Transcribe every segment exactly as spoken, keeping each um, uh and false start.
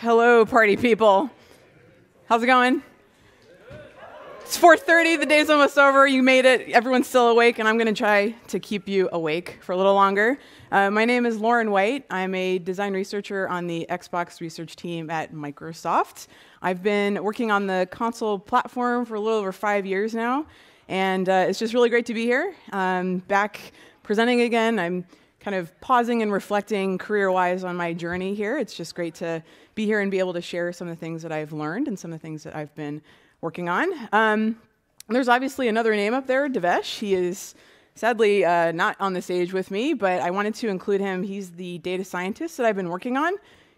Hello, party people. How's it going? It's four thirty, the day's almost over, you made it, everyone's still awake, and I'm going to try to keep you awake for a little longer. Uh, my name is Lauren White. I'm a design researcher on the Xbox research team at Microsoft. I've been working on the console platform for a little over five years now, and uh, it's just really great to be here. Um, back presenting again. I'm kind of pausing and reflecting career-wise on my journey here. It's just great to be here and be able to share some of the things that I've learned and some of the things that I've been working on. Um, there's obviously another name up there, Devesh. He is sadly uh, not on the stage with me, but I wanted to include him. He's the data scientist that I've been working on.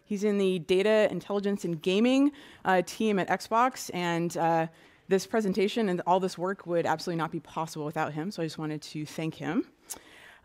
He's in the data intelligence and gaming uh, team at Xbox, and uh, this presentation and all this work would absolutely not be possible without him, so I just wanted to thank him.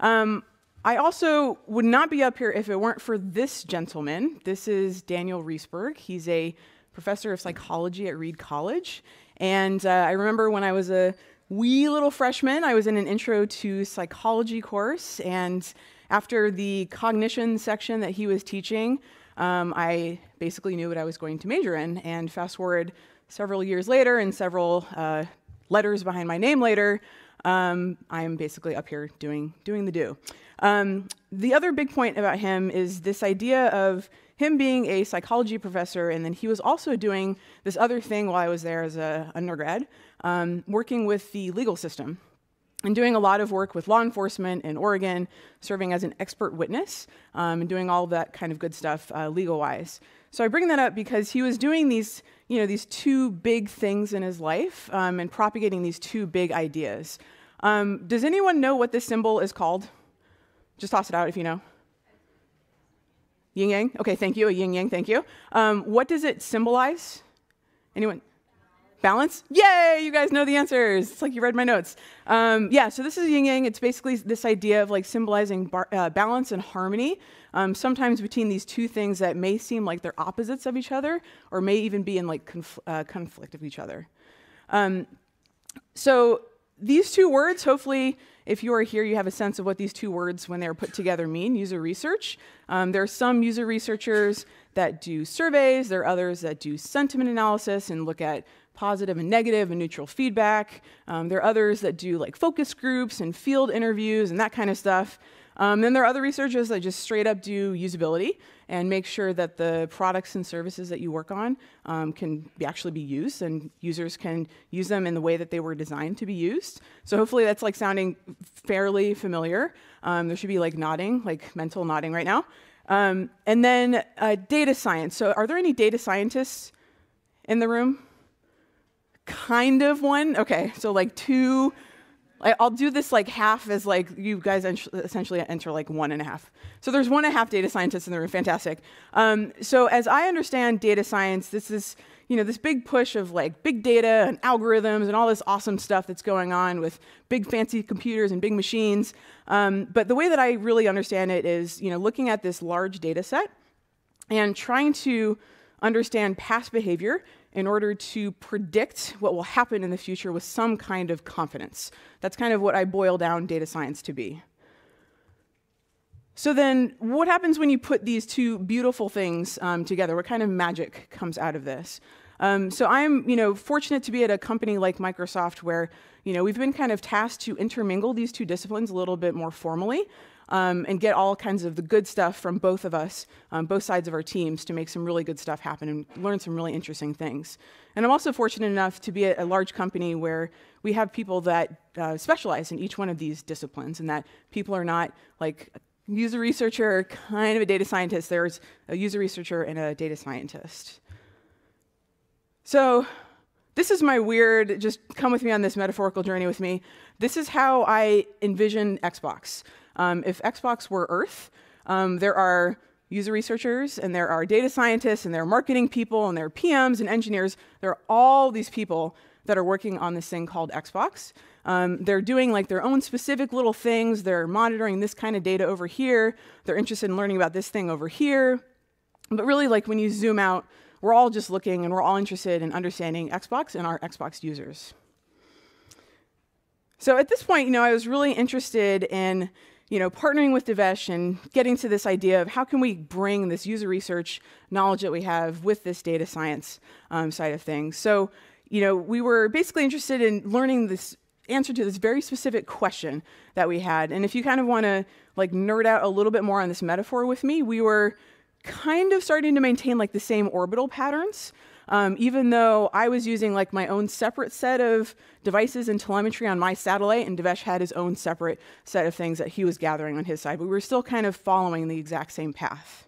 Um, I also would not be up here if it weren't for this gentleman. This is Daniel Reisberg. He's a professor of psychology at Reed College. And uh, I remember when I was a wee little freshman, I was in an intro to psychology course. And after the cognition section that he was teaching, um, I basically knew what I was going to major in. And fast forward several years later and several uh, letters behind my name later, Um, I'm basically up here doing, doing the do. Um, the other big point about him is this idea of him being a psychology professor, and then he was also doing this other thing while I was there as an undergrad, um, working with the legal system and doing a lot of work with law enforcement in Oregon, serving as an expert witness, um, and doing all that kind of good stuff uh, legal-wise. So I bring that up because he was doing these, you know, these two big things in his life um, and propagating these two big ideas. Um, does anyone know what this symbol is called? Just toss it out if you know. Yin-yang? Okay, thank you. A yin-yang, thank you. Um, what does it symbolize? Anyone? Balance? Yay, you guys know the answers. It's like you read my notes. Um, yeah, so this is yin-yang. It's basically this idea of like symbolizing bar uh, balance and harmony, um, sometimes between these two things that may seem like they're opposites of each other or may even be in like conf uh, conflict of each other. Um, so these two words, hopefully, if you are here, you have a sense of what these two words, when they're put together, mean, user research. Um, there are some user researchers that do surveys. There are others that do sentiment analysis and look at positive and negative and neutral feedback. Um, there are others that do like focus groups and field interviews and that kind of stuff. Um, then there are other researchers that just straight up do usability and make sure that the products and services that you work on um, can be actually be used and users can use them in the way that they were designed to be used. So hopefully that's like sounding fairly familiar. Um, there should be like nodding, like mental nodding right now. Um, and then uh, data science. So are there any data scientists in the room? Kind of one. Okay, so like two. I'll do this like half as like you guys essentially enter like one and a half. So there's one and a half data scientists in the room. Fantastic. Um, so as I understand data science, this is, you know, this big push of like big data and algorithms and all this awesome stuff that's going on with big fancy computers and big machines. Um, but the way that I really understand it is, you know, looking at this large data set and trying to understand past behavior in order to predict what will happen in the future with some kind of confidence. That's kind of what I boil down data science to be. So then what happens when you put these two beautiful things um, together? What kind of magic comes out of this? Um, so I'm, you know, fortunate to be at a company like Microsoft where, you know, we've been kind of tasked to intermingle these two disciplines a little bit more formally um, and get all kinds of the good stuff from both of us, um, both sides of our teams, to make some really good stuff happen and learn some really interesting things. And I'm also fortunate enough to be at a large company where we have people that uh, specialize in each one of these disciplines, and that people are not like a user researcher, kind of a data scientist. There's a user researcher and a data scientist. So this is my weird, just come with me on this metaphorical journey with me. This is how I envision Xbox. Um, if Xbox were Earth, um, there are user researchers, and there are data scientists, and there are marketing people, and there are P Ms and engineers. There are all these people that are working on this thing called Xbox. Um, they're doing like their own specific little things. They're monitoring this kind of data over here. They're interested in learning about this thing over here. But really, like when you zoom out, we're all just looking and we're all interested in understanding Xbox and our Xbox users. So at this point, you know, I was really interested in you know, partnering with Devesh and getting to this idea of how can we bring this user research knowledge that we have with this data science um, side of things. So, you know, we were basically interested in learning this answer to this very specific question that we had. And if you kind of want to like nerd out a little bit more on this metaphor with me, we were kind of starting to maintain like the same orbital patterns. Um, even though I was using like my own separate set of devices and telemetry on my satellite, and Devesh had his own separate set of things that he was gathering on his side, but we were still kind of following the exact same path.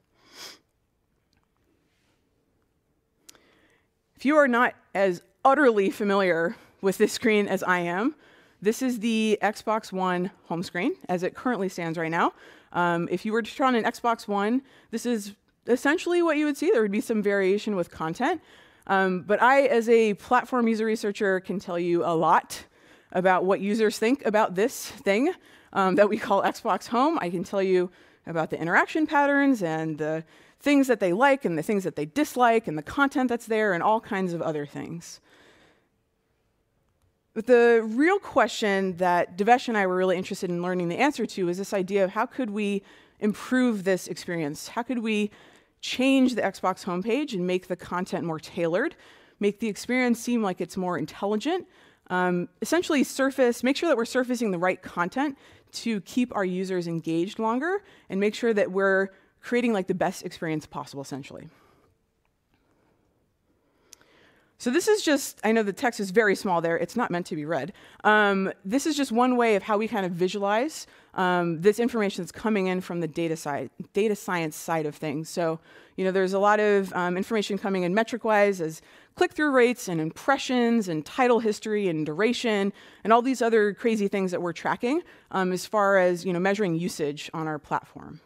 If you are not as utterly familiar with this screen as I am, this is the Xbox One home screen as it currently stands right now. Um, if you were to turn on an Xbox One, this is essentially what you would see. There would be some variation with content. Um, but I, as a platform user researcher, can tell you a lot about what users think about this thing um, that we call Xbox Home. I can tell you about the interaction patterns and the things that they like and the things that they dislike and the content that's there and all kinds of other things. But the real question that Devesh and I were really interested in learning the answer to is this idea of how could we improve this experience? How could we change the Xbox homepage and make the content more tailored, make the experience seem like it's more intelligent, um, essentially surface, make sure that we're surfacing the right content to keep our users engaged longer and make sure that we're creating like the best experience possible, essentially. So this is just, I know the text is very small there. It's not meant to be read. Um, this is just one way of how we kind of visualize um, this information that's coming in from the data side, data science side of things. So, you know, there's a lot of um, information coming in metric-wise as click-through rates and impressions and title history and duration and all these other crazy things that we're tracking um, as far as, you know, measuring usage on our platform.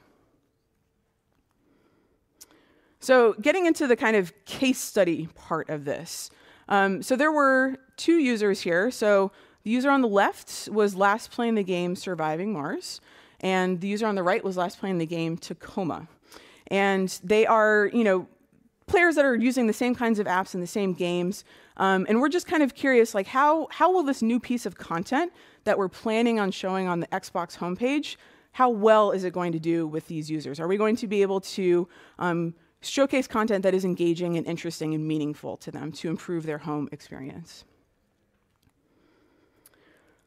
So getting into the kind of case study part of this. Um, so there were two users here. So the user on the left was last playing the game Surviving Mars, and the user on the right was last playing the game Tacoma. And they are, you know, players that are using the same kinds of apps and the same games. Um, and we're just kind of curious, like, how, how will this new piece of content that we're planning on showing on the Xbox homepage, how well is it going to do with these users? Are we going to be able to um, showcase content that is engaging and interesting and meaningful to them to improve their home experience?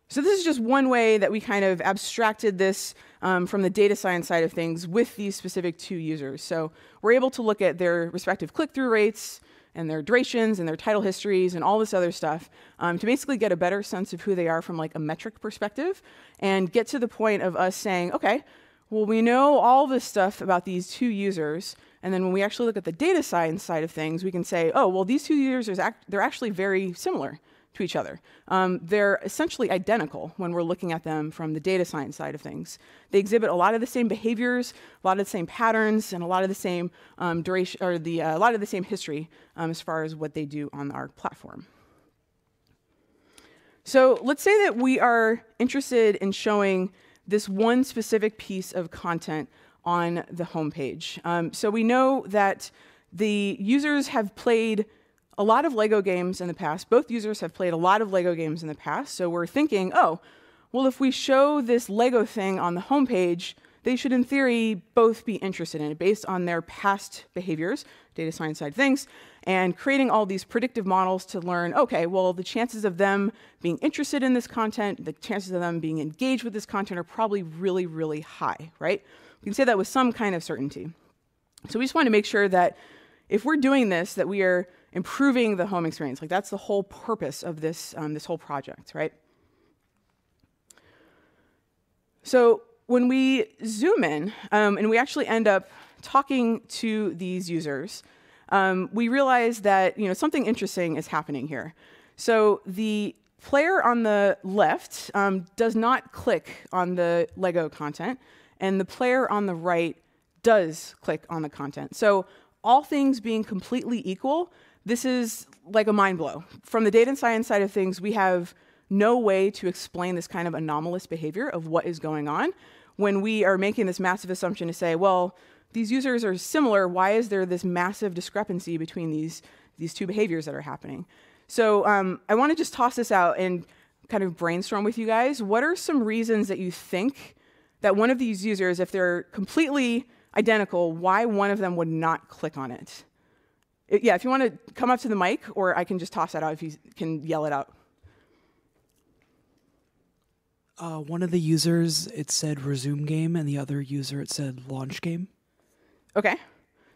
So this is just one way that we kind of abstracted this um, from the data science side of things with these specific two users. So we're able to look at their respective click-through rates and their durations and their title histories and all this other stuff um, to basically get a better sense of who they are from like a metric perspective and get to the point of us saying, okay, well, we know all this stuff about these two users, and then when we actually look at the data science side of things, we can say, oh, well, these two users, act they're actually very similar to each other. Um, they're essentially identical when we're looking at them from the data science side of things. They exhibit a lot of the same behaviors, a lot of the same patterns, and a lot of the same um, duration, or the, uh, a lot of the same history um, as far as what they do on our platform. So let's say that we are interested in showing this one specific piece of content on the homepage. Um, so we know that the users have played a lot of Lego games in the past. Both users have played a lot of Lego games in the past. So we're thinking, oh, well, if we show this Lego thing on the homepage, they should, in theory, both be interested in it based on their past behaviors, data science side things, and creating all these predictive models to learn, okay, well, the chances of them being interested in this content, the chances of them being engaged with this content are probably really, really high, right? You can say that with some kind of certainty. So we just want to make sure that if we're doing this, that we are improving the home experience. Like that's the whole purpose of this, um, this whole project, right? So when we zoom in um, and we actually end up talking to these users, um, we realize that you know, something interesting is happening here. So the player on the left um, does not click on the Lego content, and the player on the right does click on the content. So all things being completely equal, this is like a mind blow. From the data science side of things, we have no way to explain this kind of anomalous behavior of what is going on when we are making this massive assumption to say, well, these users are similar. Why is there this massive discrepancy between these, these two behaviors that are happening? So um, I want to just toss this out and kind of brainstorm with you guys. What are some reasons that you think that one of these users, if they're completely identical, why one of them would not click on it. it yeah, if you want to come up to the mic, or I can just toss that out if you can yell it out. Uh, one of the users, it said resume game, and the other user, it said launch game. Okay.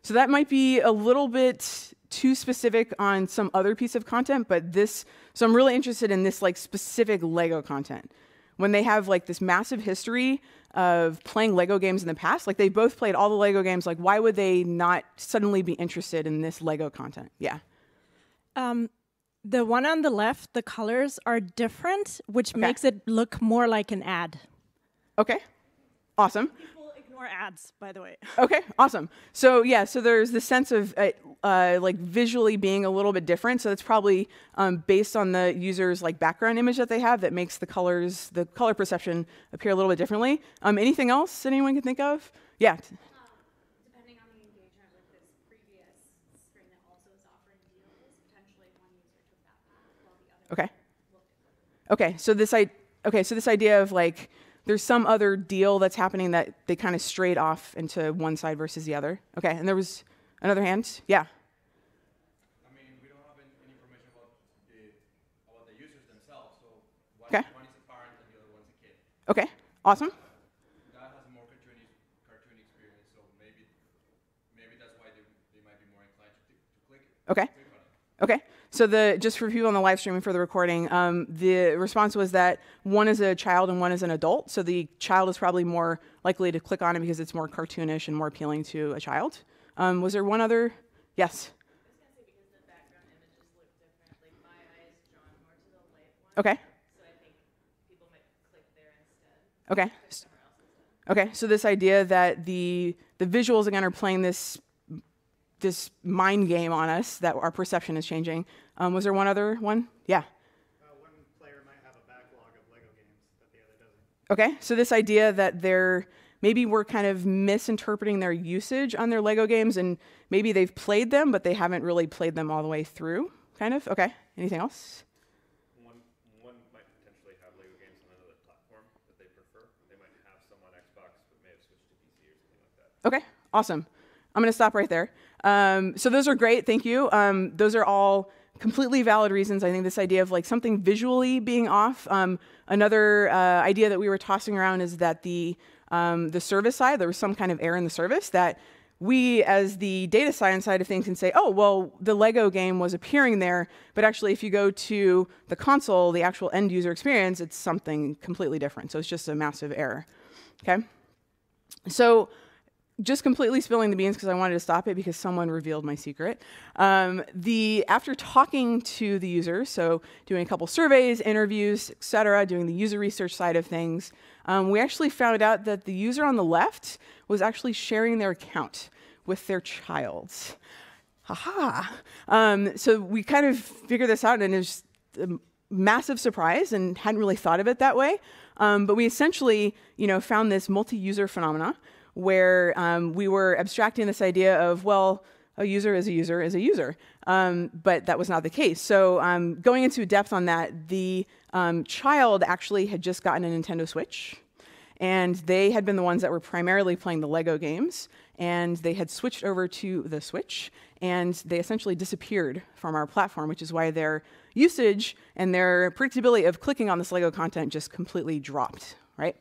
So that might be a little bit too specific on some other piece of content, but this, so I'm really interested in this like specific Lego content. When they have like this massive history of playing Lego games in the past, like they both played all the Lego games, like why would they not suddenly be interested in this Lego content? Yeah. Um, the one on the left, the colors are different, which okay. makes it look more like an ad. Okay, awesome. More ads, by the way. Okay, awesome. So yeah, so there's the sense of uh, uh, like visually being a little bit different. So that's probably um, based on the user's like background image that they have that makes the colors, the color perception appear a little bit differently. Um, anything else anyone can think of? Yeah. Um, depending on the engagement with this previous screen that also is offering deals, potentially one user took that back while the other. Okay. Okay. So this I. Okay. So this idea of like. There's some other deal that's happening that they kind of strayed off into one side versus the other. Okay, and there was another hand? Yeah. I mean, we don't have any information about the, about the users themselves, so one, okay. one is a parent and the other one's a kid. Okay, awesome. That has a more cartoon, cartoon experience, so maybe, maybe that's why they, they might be more inclined to, to click it. Okay. Okay. So the, just for people on the live stream and for the recording, um, the response was that one is a child and one is an adult. So the child is probably more likely to click on it because it's more cartoonish and more appealing to a child. Um, was there one other? Yes. I was going to say because the background images look different. Like my eye is drawn more to the light one. Okay. So I think people might click there instead. Okay. Okay. So this idea that the the visuals again are playing this. this mind game on us that our perception is changing. Um, was there one other one? Yeah. Uh, one player might have a backlog of Lego games, but the other doesn't. Okay, so this idea that they're, maybe we're kind of misinterpreting their usage on their Lego games, and maybe they've played them, but they haven't really played them all the way through, kind of. Okay, anything else? One, one might potentially have Lego games on another platform that they prefer. They might have some on Xbox, but may have switched to P C or something like that. Okay, awesome. I'm gonna stop right there. Um, so those are great, thank you. Um, those are all completely valid reasons. I think this idea of like something visually being off. Um, another uh, idea that we were tossing around is that the, um, the service side, there was some kind of error in the service that we as the data science side of things can say, oh, well, the Lego game was appearing there, but actually if you go to the console, the actual end user experience, it's something completely different. So it's just a massive error, okay? So. Just completely spilling the beans because I wanted to stop it because someone revealed my secret. Um, the, after talking to the user, so doing a couple surveys, interviews, et cetera, doing the user research side of things, um, we actually found out that the user on the left was actually sharing their account with their child. Ha-ha. Um, so we kind of figured this out and it was just a massive surprise and hadn't really thought of it that way. Um, but we essentially, you know, found this multi-user phenomena where um, we were abstracting this idea of, well, a user is a user is a user, um, but that was not the case. So um, going into depth on that, the um, child actually had just gotten a Nintendo Switch, and they had been the ones that were primarily playing the Lego games, and they had switched over to the Switch, and they essentially disappeared from our platform, which is why their usage and their predictability of clicking on this Lego content just completely dropped, right?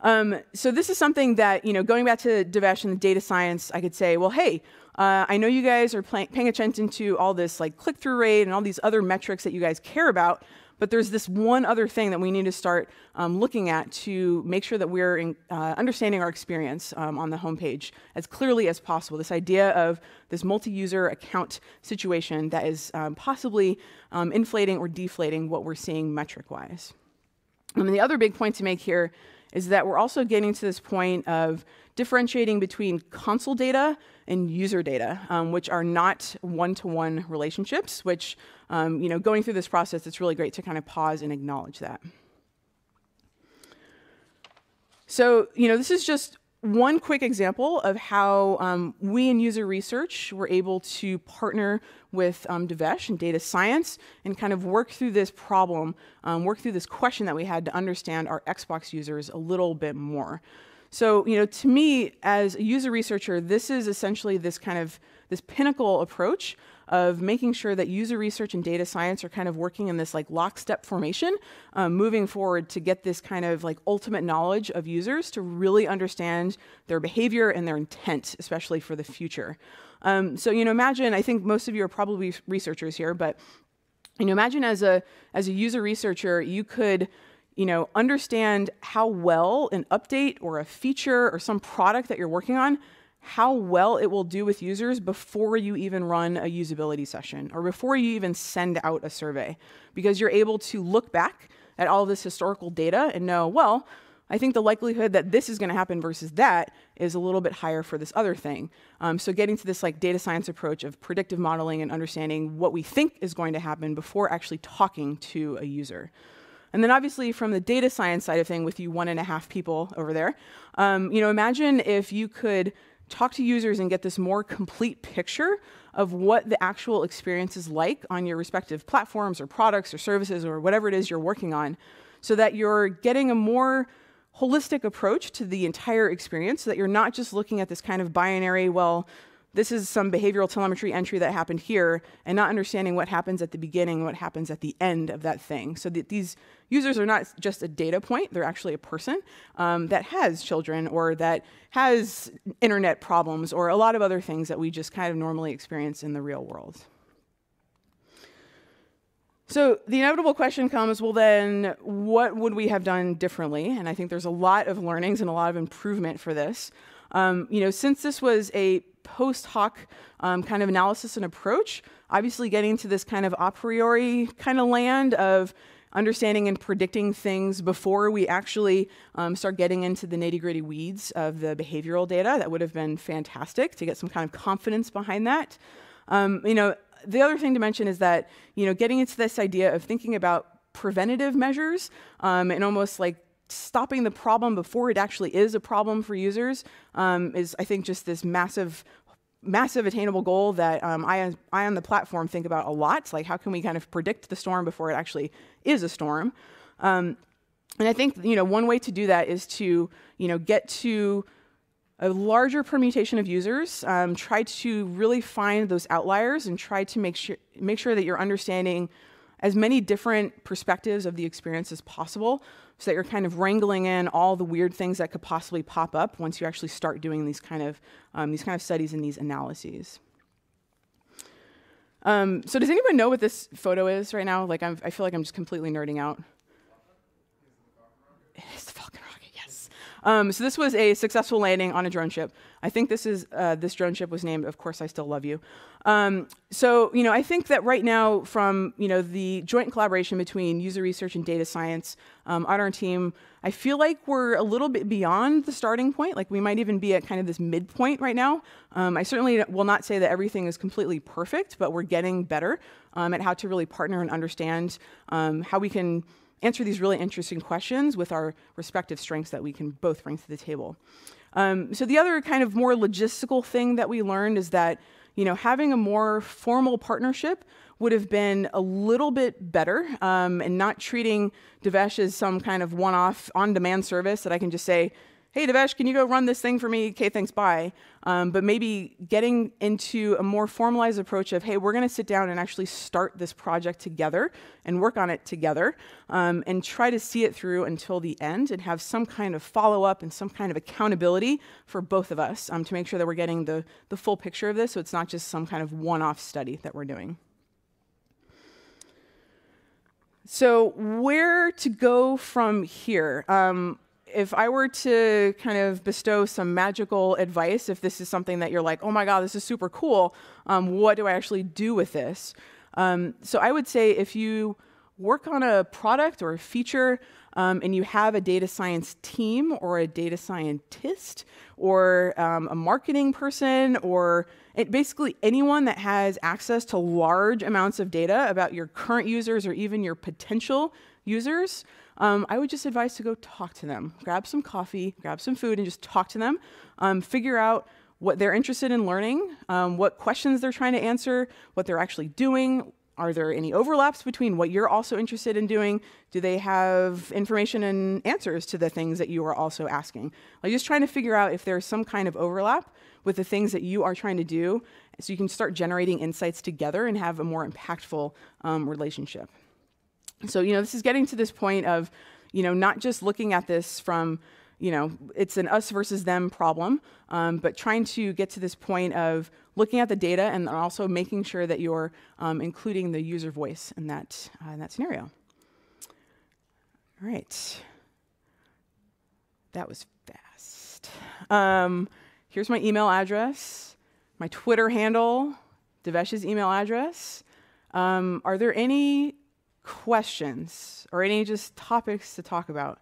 Um, so this is something that, you know, going back to Devesh and data science, I could say, well, hey, uh, I know you guys are paying attention to all this like click-through rate and all these other metrics that you guys care about, but there's this one other thing that we need to start um, looking at to make sure that we're in, uh, understanding our experience um, on the homepage as clearly as possible. This idea of this multi-user account situation that is um, possibly um, inflating or deflating what we're seeing metric-wise. And the other big point to make here is that we're also getting to this point of differentiating between console data and user data, um, which are not one-to-one relationships, which, um, you know, going through this process, it's really great to kind of pause and acknowledge that. So, you know, this is just One quick example of how um, we in user research were able to partner with um, Devesh in data science and kind of work through this problem, um, work through this question that we had to understand our Xbox users a little bit more. So, you know, to me, as a user researcher, this is essentially this kind of, this pinnacle approach of making sure that user research and data science are kind of working in this like lockstep formation, um, moving forward to get this kind of like ultimate knowledge of users to really understand their behavior and their intent, especially for the future. Um, so, you know, imagine, I think most of you are probably researchers here, but, you know, imagine as a, as a user researcher, you could, you know, understand how well an update or a feature or some product that you're working on, how well it will do with users before you even run a usability session or before you even send out a survey, because you're able to look back at all this historical data and know, well, I think the likelihood that this is going to happen versus that is a little bit higher for this other thing. Um, so getting to this like data science approach of predictive modeling and understanding what we think is going to happen before actually talking to a user. And then obviously from the data science side of thing with you one and a half people over there, um, you know, imagine if you could talk to users and get this more complete picture of what the actual experience is like on your respective platforms or products or services or whatever it is you're working on, so that you're getting a more holistic approach to the entire experience, so that you're not just looking at this kind of binary, well, this is some behavioral telemetry entry that happened here, and not understanding what happens at the beginning, what happens at the end of that thing. So that these users are not just a data point, they're actually a person um, that has children or that has internet problems or a lot of other things that we just kind of normally experience in the real world. So the inevitable question comes, well then, what would we have done differently? And I think there's a lot of learnings and a lot of improvement for this. Um, you know, since this was a post hoc um, kind of analysis and approach, obviously getting to this kind of a priori kind of land of understanding and predicting things before we actually um, start getting into the nitty-gritty weeds of the behavioral data, that would have been fantastic to get some kind of confidence behind that. Um, you know, the other thing to mention is that, you know, getting into this idea of thinking about preventative measures um, and almost like stopping the problem before it actually is a problem for users um, is, I think, just this massive, massive attainable goal that um, I, I on the platform think about a lot. Like, how can we kind of predict the storm before it actually is a storm? Um, and I think, you know, one way to do that is to, you know, get to a larger permutation of users, um, try to really find those outliers and try to make sure, make sure that you're understanding as many different perspectives of the experience as possible, so that you're kind of wrangling in all the weird things that could possibly pop up once you actually start doing these kind of, um, these kind of studies and these analyses. Um, so does anyone know what this photo is right now? Like, I'm, I feel like I'm just completely nerding out. It's the Falcon rocket, yes. Um, so this was a successful landing on a drone ship. I think this is, uh, this drone ship was named, Of Course I Still Love You. Um, so, you know, I think that right now from, you know, the joint collaboration between user research and data science um, on our team, I feel like we're a little bit beyond the starting point. Like, we might even be at kind of this midpoint right now. Um, I certainly will not say that everything is completely perfect, but we're getting better um, at how to really partner and understand um, how we can answer these really interesting questions with our respective strengths that we can both bring to the table. Um, so the other kind of more logistical thing that we learned is that, you know, having a more formal partnership would have been a little bit better, um, and not treating Devesh as some kind of one-off on-demand service that I can just say, hey, Devesh, can you go run this thing for me? Okay, thanks, bye. Um, but maybe getting into a more formalized approach of, hey, we're going to sit down and actually start this project together and work on it together, um, and try to see it through until the end and have some kind of follow-up and some kind of accountability for both of us um, to make sure that we're getting the, the full picture of this, so it's not just some kind of one-off study that we're doing. So where to go from here? Um, If I were to kind of bestow some magical advice, if this is something that you're like, oh my God, this is super cool, um, what do I actually do with this? Um, so I would say if you work on a product or a feature um, and you have a data science team or a data scientist or um, a marketing person or it, basically anyone that has access to large amounts of data about your current users or even your potential users, um, I would just advise to go talk to them. Grab some coffee, grab some food, and just talk to them. Um, figure out what they're interested in learning, um, what questions they're trying to answer, what they're actually doing. Are there any overlaps between what you're also interested in doing? Do they have information and answers to the things that you are also asking? Like just trying to figure out if there's some kind of overlap with the things that you are trying to do so you can start generating insights together and have a more impactful um, relationship. So, you know, this is getting to this point of, you know, not just looking at this from, you know, it's an us versus them problem, um, but trying to get to this point of looking at the data and also making sure that you're um, including the user voice in that, uh, in that scenario. All right. That was fast. Um, here's my email address, my Twitter handle, Devesh's email address. Um, are there any questions or any just topics to talk about?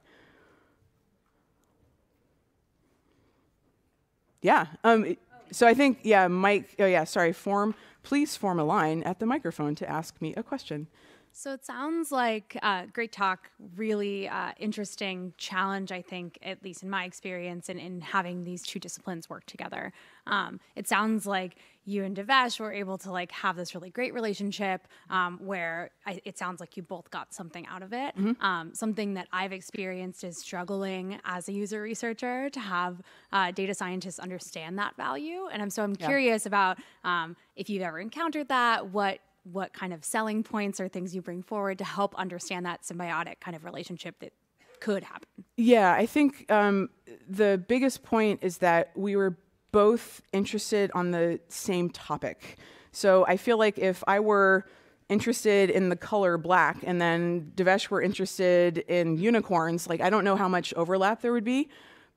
Yeah. Um, so I think, yeah, Mike, oh yeah, sorry, form, please form a line at the microphone to ask me a question. So it sounds like uh, great talk, really uh, interesting challenge, I think, at least in my experience, and in, in having these two disciplines work together. Um, it sounds like you and Devesh were able to like have this really great relationship um, where I, it sounds like you both got something out of it. Mm-hmm. Um, something that I've experienced is struggling as a user researcher to have uh, data scientists understand that value. And I'm, so I'm curious yeah. about um, if you've ever encountered that, what what kind of selling points or things you bring forward to help understand that symbiotic kind of relationship that could happen? Yeah, I think um, the biggest point is that we were both interested on the same topic. So I feel like if I were interested in the color black and then Devesh were interested in unicorns, like I don't know how much overlap there would be.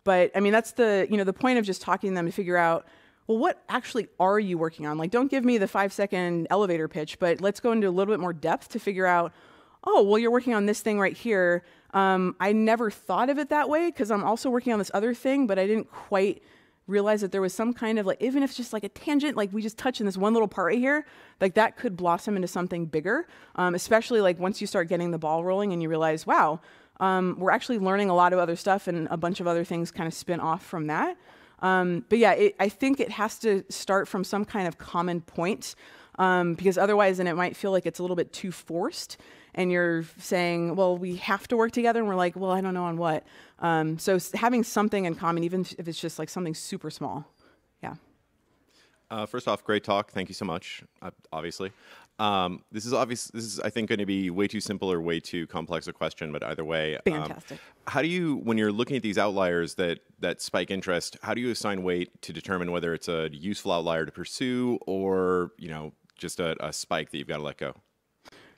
But I mean, that's the, you know, the point of just talking to them to figure out, well, what actually are you working on? Like, don't give me the five-second elevator pitch, but let's go into a little bit more depth to figure out, oh, well, you're working on this thing right here. Um, I never thought of it that way because I'm also working on this other thing, but I didn't quite realize that there was some kind of, like, even if it's just like a tangent, like we just touched in this one little part right here, like that could blossom into something bigger, um, especially like once you start getting the ball rolling and you realize, wow, um, we're actually learning a lot of other stuff and a bunch of other things kind of spin off from that. Um, but yeah, it, I think it has to start from some kind of common point, um, because otherwise then it might feel like it's a little bit too forced and you're saying, well, we have to work together. And we're like, well, I don't know on what. Um, so having something in common, even if it's just like something super small. Yeah. Uh, first off, great talk. Thank you so much. Uh, obviously. Um, this is obvious. This is, I think, going to be way too simple or way too complex a question, but either way, fantastic. Um, how do you, when you're looking at these outliers that that spike interest, how do you assign weight to determine whether it's a useful outlier to pursue or, you know, just a, a spike that you've got to let go?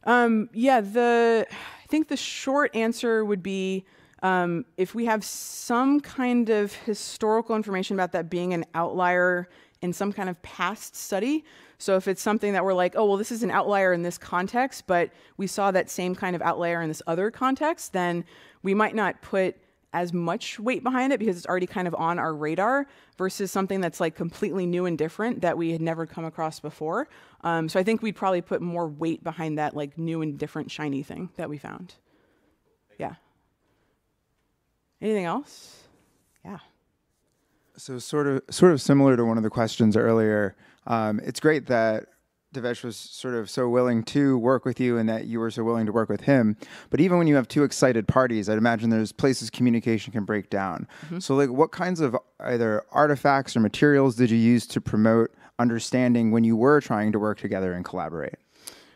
Um, yeah, the I think the short answer would be um, if we have some kind of historical information about that being an outlier in some kind of past study. So if it's something that we're like, oh, well, this is an outlier in this context, but we saw that same kind of outlier in this other context, then we might not put as much weight behind it because it's already kind of on our radar versus something that's like completely new and different that we had never come across before. Um, so I think we'd probably put more weight behind that like new and different shiny thing that we found. Yeah. Anything else? Yeah. So sort of, sort of similar to one of the questions earlier, um, it's great that Devesh was sort of so willing to work with you and that you were so willing to work with him. But even when you have two excited parties, I'd imagine there's places communication can break down. Mm-hmm. So like what kinds of either artifacts or materials did you use to promote understanding when you were trying to work together and collaborate?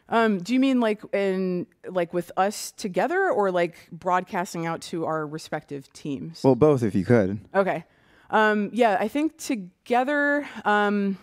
Um, do you mean like in like with us together or like broadcasting out to our respective teams? Well, both if you could. Okay. Um, yeah, I think together, um,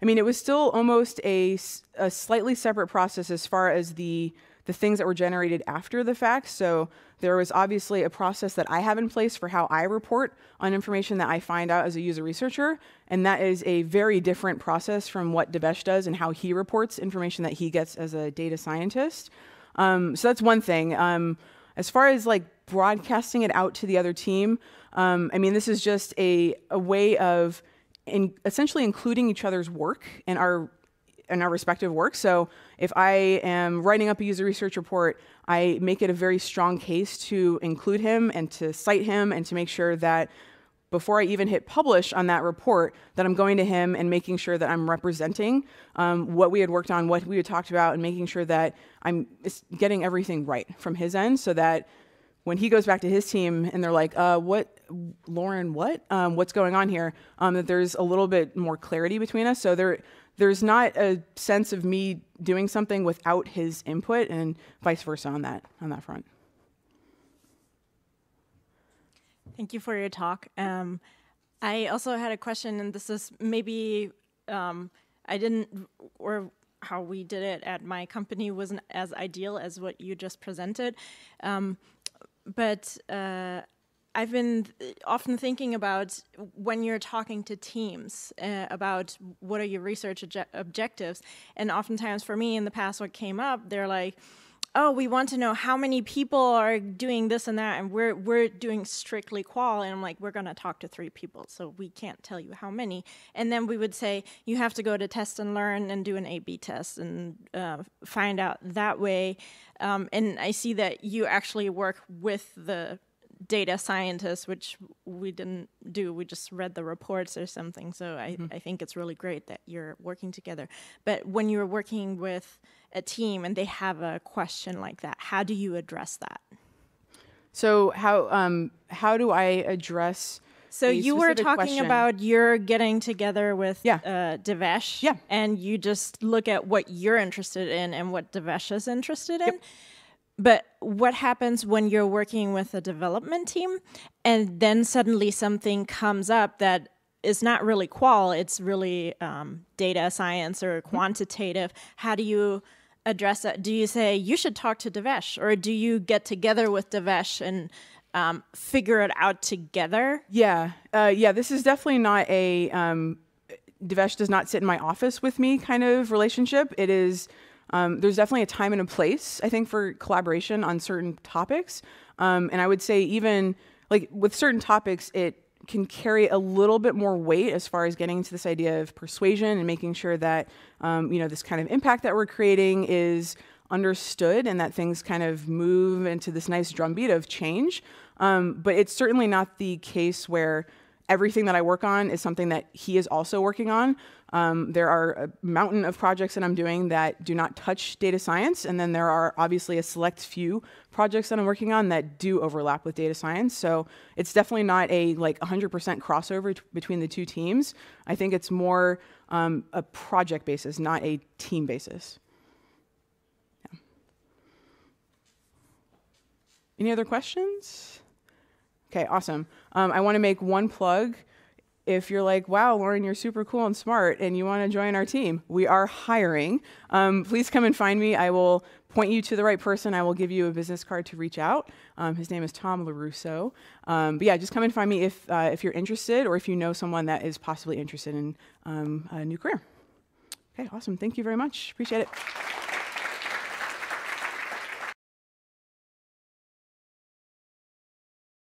I mean, it was still almost a, a slightly separate process as far as the, the things that were generated after the fact. So there was obviously a process that I have in place for how I report on information that I find out as a user researcher. And that is a very different process from what Devesh does and how he reports information that he gets as a data scientist. Um, so that's one thing. Um, as far as like broadcasting it out to the other team, Um, I mean, this is just a, a way of in essentially including each other's work and our in our respective work. So if I am writing up a user research report, I make it a very strong case to include him and to cite him and to make sure that before I even hit publish on that report, that I'm going to him and making sure that I'm representing um, what we had worked on, what we had talked about, and making sure that I'm getting everything right from his end so that when he goes back to his team and they're like, uh, what, Lauren, what? Um, what's going on here? Um, that there's a little bit more clarity between us. So there, there's not a sense of me doing something without his input and vice versa on that, on that front. Thank you for your talk. Um, I also had a question, and this is maybe um, I didn't, or how we did it at my company wasn't as ideal as what you just presented. Um, but uh, I've been often thinking about when you're talking to teams uh, about what are your research objectives, and oftentimes for me in the past what came up, they're like, oh, we want to know how many people are doing this and that, and we're, we're doing strictly qual, and I'm like, we're going to talk to three people, so we can't tell you how many. And then we would say, you have to go to test and learn and do an A B test and uh, find out that way. Um, and I see that you actually work with the data scientists, which we didn't do. We just read the reports or something, so I, mm-hmm. I think it's really great that you're working together. But when you're working with a team and they have a question like that, how do you address that? So how um, how do I address So you were talking question. about you're getting together with yeah. uh, Devesh, yeah. and you just look at what you're interested in and what Devesh is interested in. Yep. But what happens when you're working with a development team and then suddenly something comes up that is not really qual, it's really um, data science or quantitative? How do you address that? Do you say, you should talk to Devesh? Or do you get together with Devesh and um, figure it out together? Yeah, uh, yeah, this is definitely not a um, Devesh does not sit in my office with me kind of relationship. It is... Um, there's definitely a time and a place, I think, for collaboration on certain topics. Um, and I would say even like with certain topics, it can carry a little bit more weight as far as getting into this idea of persuasion and making sure that, um, you know, this kind of impact that we're creating is understood and that things kind of move into this nice drumbeat of change. Um, but it's certainly not the case where everything that I work on is something that he is also working on. Um, there are a mountain of projects that I'm doing that do not touch data science, and then there are obviously a select few projects that I'm working on that do overlap with data science. So it's definitely not a like one hundred percent crossover t between the two teams. I think it's more um, a project basis, not a team basis. Yeah. Any other questions? Okay, awesome. Um, I want to make one plug. If you're like, wow, Lauren, you're super cool and smart, and you want to join our team, we are hiring. Um, please come and find me. I will point you to the right person. I will give you a business card to reach out. Um, his name is Tom LaRusso. Um, but yeah, just come and find me if, uh, if you're interested or if you know someone that is possibly interested in um, a new career. Okay, awesome. Thank you very much. Appreciate it.